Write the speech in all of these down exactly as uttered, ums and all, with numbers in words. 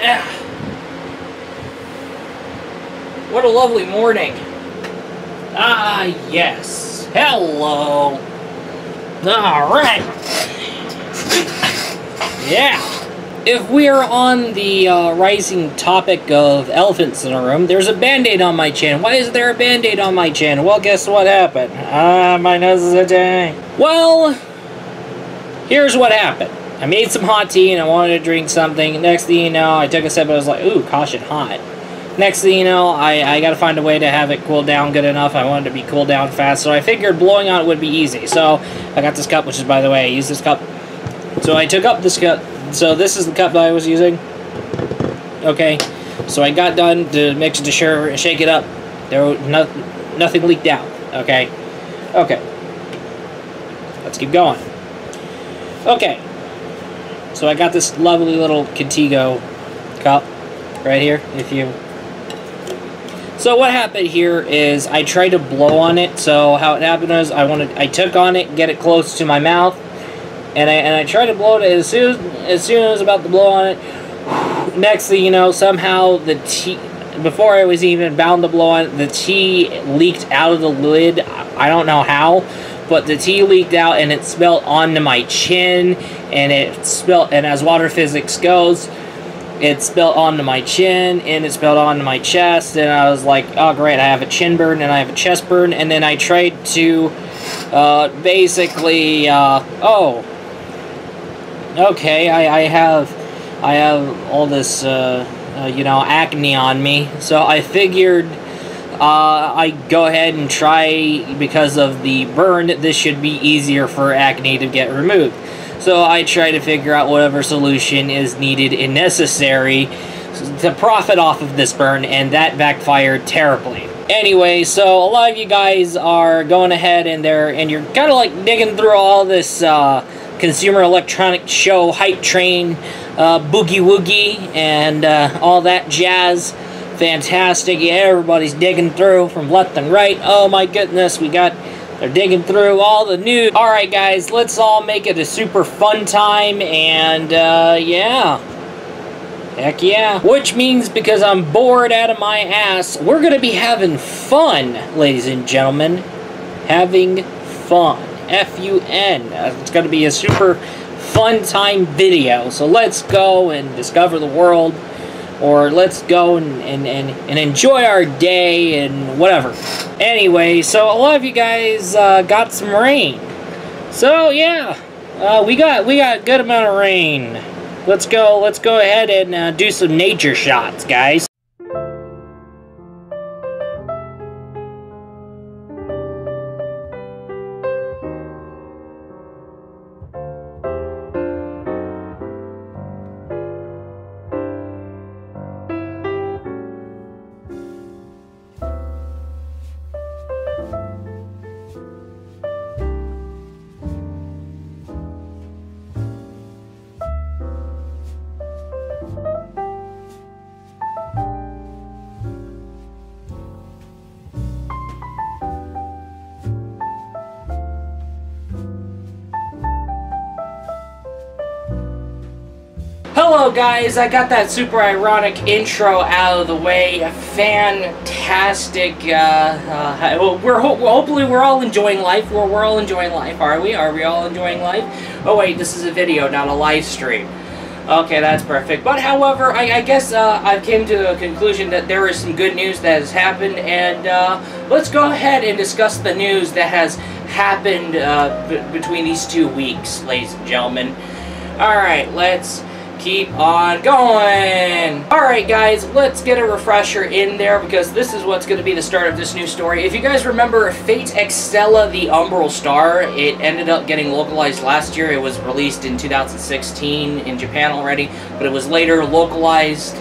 Yeah. What a lovely morning. Ah, yes. Hello. Alright. Yeah. If we're on the uh, rising topic of elephants in a room, there's a band-aid on my chin. Why is there a band-aid on my chin? Well, guess what happened? Ah, uh, my nose is a dang. Well, here's what happened. I made some hot tea and I wanted to drink something. Next thing you know, I took a sip and I was like, ooh, caution, hot. Next thing you know, I, I gotta find a way to have it cool down good enough. I wanted to be cooled down fast, so I figured blowing on it would be easy. So, I got this cup, which is, by the way, I use this cup. So I took up this cup. So this is the cup that I was using. Okay. So I got done to mix it to sure, shake it up. There was no, nothing leaked out. Okay. Okay. Let's keep going. Okay. So I got this lovely little Contigo cup right here, if you... So what happened here is I tried to blow on it. So how it happened was I wanted I took on it, get it close to my mouth, and I and I tried to blow it as soon as, as soon as I was about to blow on it. Next thing you know, somehow the tea, before I was even bound to blow on it, the tea leaked out of the lid. I don't know how, but the tea leaked out and it spilled onto my chin, and it spilled. And as water physics goes, it spilled onto my chin, and it spilled onto my chest, and I was like, oh great, I have a chin burn, and I have a chest burn, and then I tried to, uh, basically, uh, oh, okay, I, I have, I have all this, uh, uh, you know, acne on me, so I figured, uh, I go ahead and try, because of the burn, this should be easier for acne to get removed. So I try to figure out whatever solution is needed and necessary to profit off of this burn, and that backfired terribly. Anyway, so a lot of you guys are going ahead and they're and you're kind of like digging through all this uh, consumer electronic show hype train, uh, boogie woogie, and uh, all that jazz. Fantastic! Yeah, everybody's digging through from left and right. Oh my goodness, we got. They're digging through all the news. Alright guys, let's all make it a super fun time, and uh, yeah. Heck yeah. Which means, because I'm bored out of my ass, we're gonna be having fun, ladies and gentlemen. Having fun. F U N. It's gonna be a super fun time video. So let's go and discover the world, or let's go and, and, and, and enjoy our day and whatever. Anyway, so a lot of you guys uh, got some rain. So yeah, uh, we got we got a good amount of rain. Let's go let's go ahead and uh, do some nature shots, guys. Hello guys, I got that super ironic intro out of the way. A fantastic, uh, uh, well, we're ho well, hopefully we're all enjoying life. We're, we're all enjoying life, are we? Are we all enjoying life? Oh wait, this is a video, not a live stream. Okay, that's perfect. But however, I, I guess uh, I've came to a conclusion that there is some good news that has happened, and uh, let's go ahead and discuss the news that has happened uh, between these two weeks, ladies and gentlemen. Alright, let's... keep on going. Alright guys, let's get a refresher in there, because this is what's going to be the start of this new story. If you guys remember Fate/Extella: The Umbral Star, it ended up getting localized last year. It was released in two thousand sixteen in Japan already, but it was later localized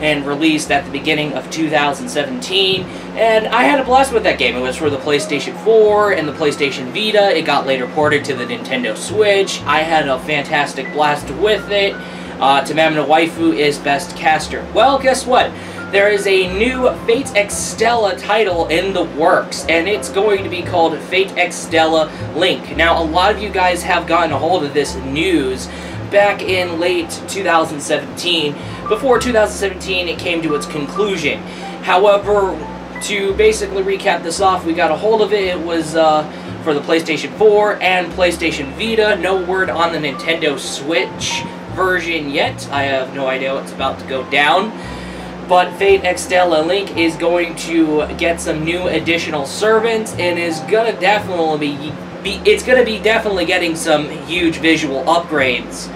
and released at the beginning of two thousand seventeen, and I had a blast with that game. It was for the PlayStation four and the PlayStation Vita. It got later ported to the Nintendo Switch. I had a fantastic blast with it. Uh, Tamamo no Waifu is best caster. Well, guess what? There is a new Fate/Extella title in the works, and it's going to be called Fate/Extella Link. Now, a lot of you guys have gotten a hold of this news back in late two thousand seventeen. Before two thousand seventeen, it came to its conclusion. However, to basically recap this off, we got a hold of it. It was uh, for the PlayStation four and PlayStation Vita. No word on the Nintendo Switch version yet. I have no idea what's about to go down. But Fate/Extella Link is going to get some new additional servants and is gonna definitely be, be it's gonna be definitely getting some huge visual upgrades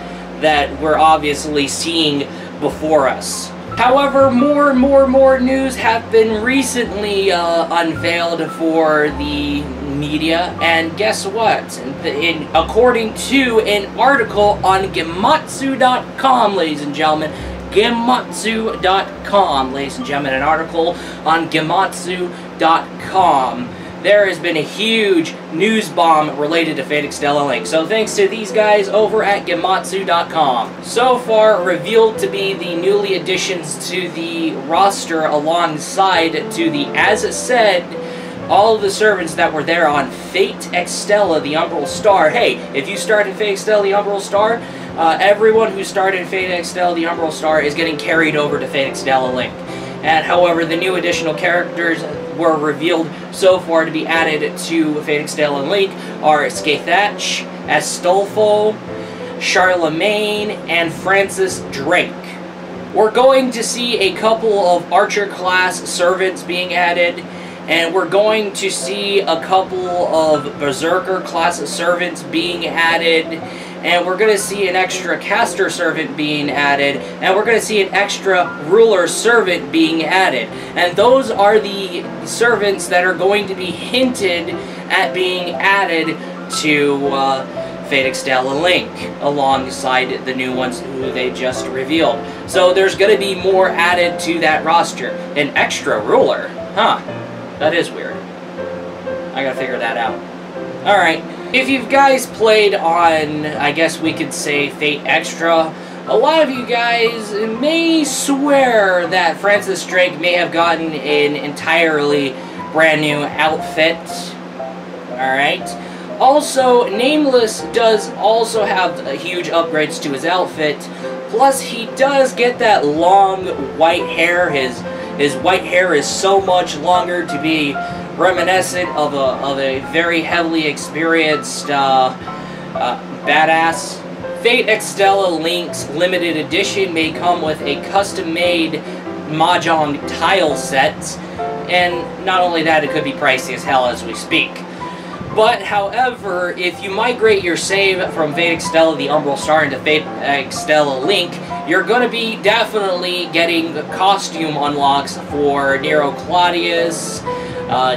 that we're obviously seeing before us. However, more and more and more news have been recently uh, unveiled for the media, and guess what? In, in, according to an article on Gematsu dot com, ladies and gentlemen, Gematsu dot com, ladies and gentlemen, an article on Gematsu dot com. There has been a huge news bomb related to Fate/Extella Link, so thanks to these guys over at Gematsu dot com. So far revealed to be the newly additions to the roster alongside to the, as it said, all of the servants that were there on Fate/Extella: The Umbral Star. Hey, if you start in Fate/Extella: The Umbral Star, uh, everyone who started in Fate/Extella: The Umbral Star is getting carried over to Fate/Extella Link. And however, the new additional characters were revealed so far to be added to Fate/Extella Link are Scathach, Astolfo, Charlemagne, and Francis Drake. We're going to see a couple of Archer-class servants being added, and we're going to see a couple of Berserker-class servants being added, and we're going to see an extra caster servant being added, and we're going to see an extra ruler servant being added. And those are the servants that are going to be hinted at being added to uh, Fate/Extella Link, alongside the new ones who they just revealed. So there's going to be more added to that roster. An extra ruler? Huh. That is weird. I gotta figure that out. Alright. If you guys played on, I guess we could say, Fate Extra, a lot of you guys may swear that Francis Drake may have gotten an entirely brand new outfit. Alright. Also, Nameless does also have huge upgrades to his outfit. Plus, he does get that long white hair. His his white hair is so much longer to be reminiscent of a, of a very heavily experienced uh, uh, badass. Fate/Extella Link's limited edition may come with a custom-made mahjong tile set, and not only that, it could be pricey as hell as we speak. But, however, if you migrate your save from Fate/Extella: The Umbral Star into Fate/Extella Link, you're going to be definitely getting costume unlocks for Nero Claudius, uh,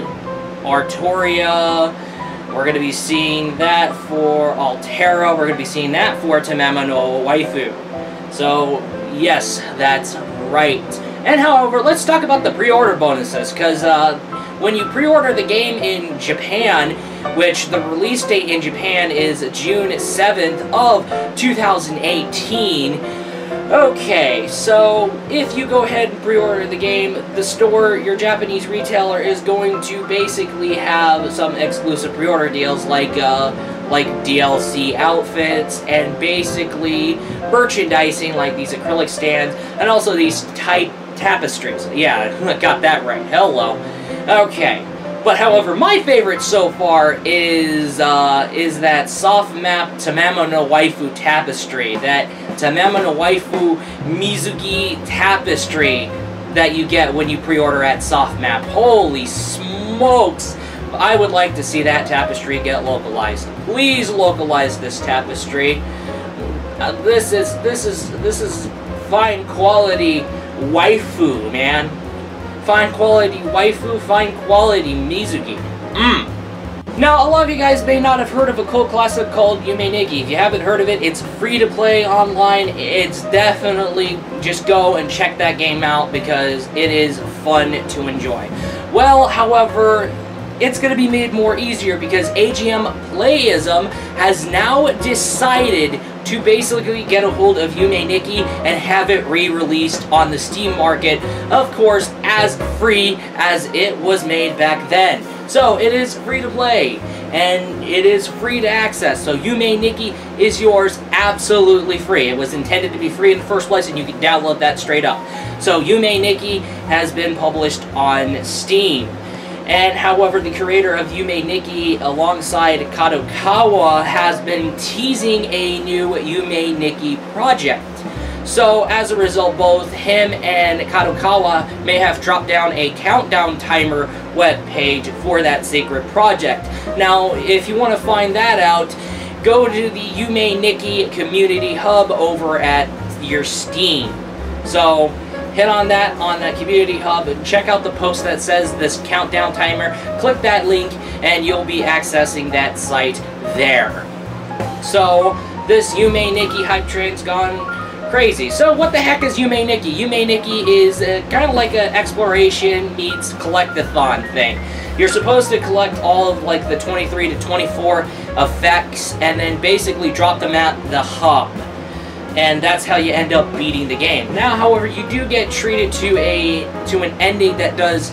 Artoria. We're going to be seeing that for Altera. We're going to be seeing that for Tamamo no Waifu. So, yes, that's right. And, however, let's talk about the pre-order bonuses, because uh, when you pre-order the game in Japan, which the release date in Japan is June seventh of two thousand eighteen. Okay, so if you go ahead and pre-order the game, the store, your Japanese retailer, is going to basically have some exclusive pre-order deals like, uh, like D L C outfits and basically merchandising like these acrylic stands and also these tight tapestries. Yeah, I got that right. Hello. Okay, but however, my favorite so far is uh, is that Softmap Tamamo no Waifu tapestry, that Tamamo no Waifu Mizuki tapestry that you get when you pre-order at Softmap. Holy smokes! I would like to see that tapestry get localized. Please localize this tapestry. Uh, this is this is this is fine quality waifu, man. Fine quality waifu, fine quality Mizuki. Mmm. Now, a lot of you guys may not have heard of a cult classic called Yume Nikki. If you haven't heard of it, it's free to play online. It's definitely, just go and check that game out because it is fun to enjoy. Well, however, it's going to be made more easier because A G M Playism has now decided to basically get a hold of Yume Nikki and have it re-released on the Steam market, of course, as free as it was made back then. So, it is free to play, and it is free to access. So Yume Nikki is yours absolutely free. It was intended to be free in the first place, and you can download that straight up. So Yume Nikki has been published on Steam. And however, the creator of Yume Nikki alongside Kadokawa has been teasing a new Yume Nikki project. So as a result, both him and Kadokawa may have dropped down a countdown timer webpage for that secret project. Now, if you want to find that out, go to the Yume Nikki community hub over at your Steam. So hit on that on the community hub, check out the post that says this countdown timer, click that link, and you'll be accessing that site there. So this Yume Nikki hype train's gone crazy. So what the heck is Yume Nikki? Yume Nikki is uh, kind of like an exploration meets collectathon thing. You're supposed to collect all of like the twenty-three to twenty-four effects and then basically drop them at the hub. And that's how you end up beating the game. Now, however, you do get treated to a to an ending that does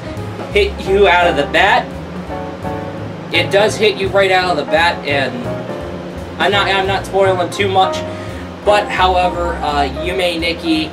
hit you out of the bat. It does hit you right out of the bat, and I'm not I'm not spoiling too much. But however, uh, Yume Nikki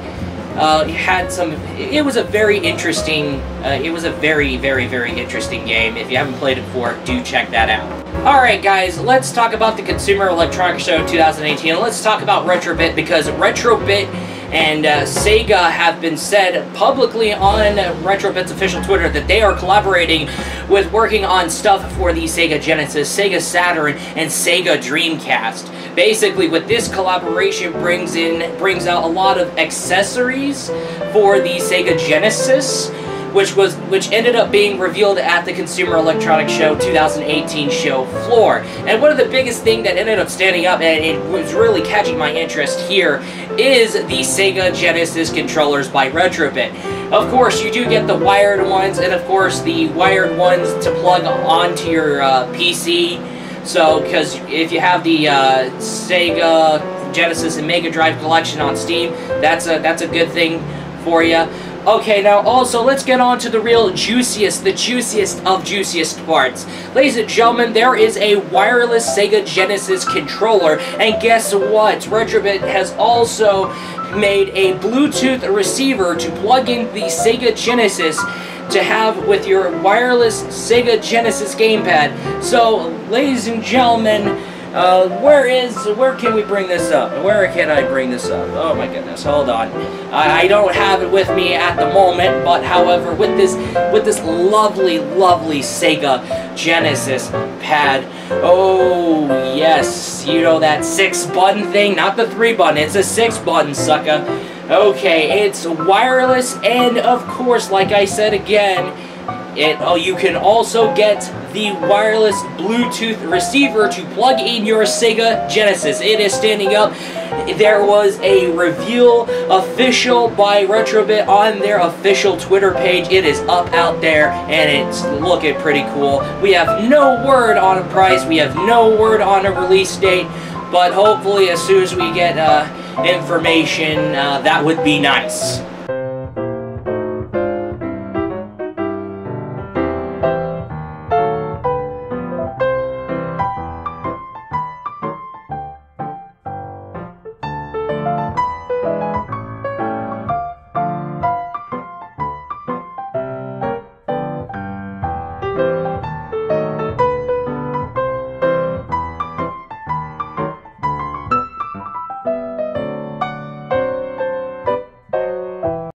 uh, had some. It was a very interesting. Uh, it was a very very very interesting game. If you haven't played it before, do check that out. Alright guys, let's talk about the Consumer Electronics Show twenty eighteen. Let's talk about Retro-Bit, because Retro-Bit and uh, Sega have been said publicly on Retro-Bit's official Twitter that they are collaborating with working on stuff for the Sega Genesis, Sega Saturn, and Sega Dreamcast. Basically, with this collaboration brings in brings out a lot of accessories for the Sega Genesis, which was which ended up being revealed at the Consumer Electronics Show twenty eighteen show floor. And one of the biggest thing that ended up standing up, and it was really catching my interest here, is the Sega Genesis controllers by Retro-Bit. Of course, you do get the wired ones, and of course the wired ones to plug onto your uh, P C. So, because if you have the uh, Sega Genesis and Mega Drive collection on Steam, that's a that's a good thing for you. Okay, now also, let's get on to the real juiciest, the juiciest of juiciest parts. Ladies and gentlemen, there is a wireless Sega Genesis controller, and guess what? Retro-Bit has also made a Bluetooth receiver to plug in the Sega Genesis to have with your wireless Sega Genesis gamepad. So, ladies and gentlemen, Uh, where is, where can we bring this up? Where can I bring this up? Oh my goodness, hold on. I, I don't have it with me at the moment, but however, with this, with this lovely, lovely Sega Genesis pad. Oh, yes, you know that six button thing? Not the three button, it's a six button, sucker. Okay, it's wireless, and of course, like I said again, It, oh, you can also get the wireless Bluetooth receiver to plug in your Sega Genesis. It is standing up. There was a reveal official by Retro-Bit on their official Twitter page. It is up out there, and it's looking pretty cool. We have no word on a price. We have no word on a release date. But hopefully, as soon as we get uh, information, uh, that would be nice.